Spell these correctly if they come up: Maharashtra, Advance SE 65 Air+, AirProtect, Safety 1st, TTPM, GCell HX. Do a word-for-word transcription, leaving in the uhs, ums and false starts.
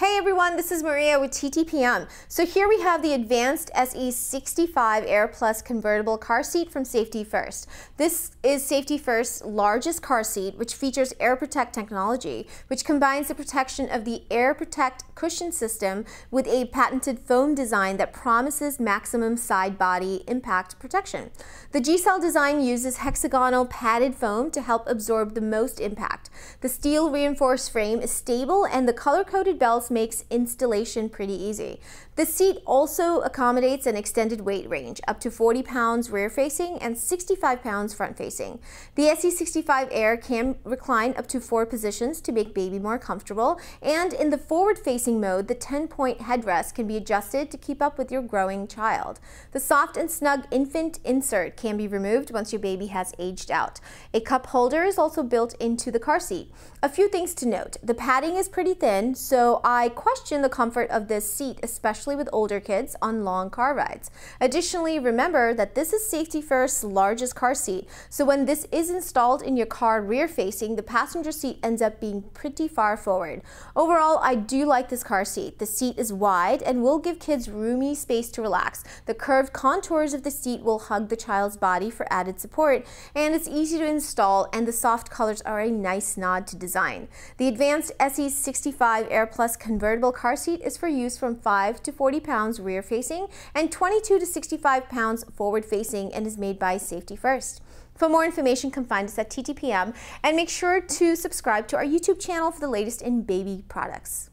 Hey everyone, this is Maria with T T P M. So here we have the Advanced S E sixty-five Air+ convertible car seat from Safety first. This is Safety first's largest car seat, which features AirProtect technology, which combines the protection of the AirProtect cushion system with a patented foam design that promises maximum side body impact protection. The GCell design uses hexagonal padded foam to help absorb the most impact. The steel reinforced frame is stable, and the color-coded belts makes installation pretty easy. The seat also accommodates an extended weight range, up to forty pounds rear-facing and sixty-five pounds front-facing. The S E sixty-five Air can recline up to four positions to make baby more comfortable, and in the forward-facing mode, the ten-point headrest can be adjusted to keep up with your growing child. The soft and snug infant insert can be removed once your baby has aged out. A cup holder is also built into the car seat. A few things to note. The padding is pretty thin, so I question the comfort of this seat, especially with older kids on long car rides. Additionally, remember that this is Safety first's largest car seat, so when this is installed in your car rear-facing, the passenger seat ends up being pretty far forward. Overall, I do like this car seat. The seat is wide and will give kids roomy space to relax. The curved contours of the seat will hug the child's body for added support, and it's easy to install, and the soft colors are a nice nod to design. The Advanced S E sixty-five Air+ convertible car seat is for use from five to forty pounds rear-facing and twenty-two to sixty-five pounds forward-facing, and is made by Safety first. For more information, come find us at T T P M, and make sure to subscribe to our YouTube channel for the latest in baby products.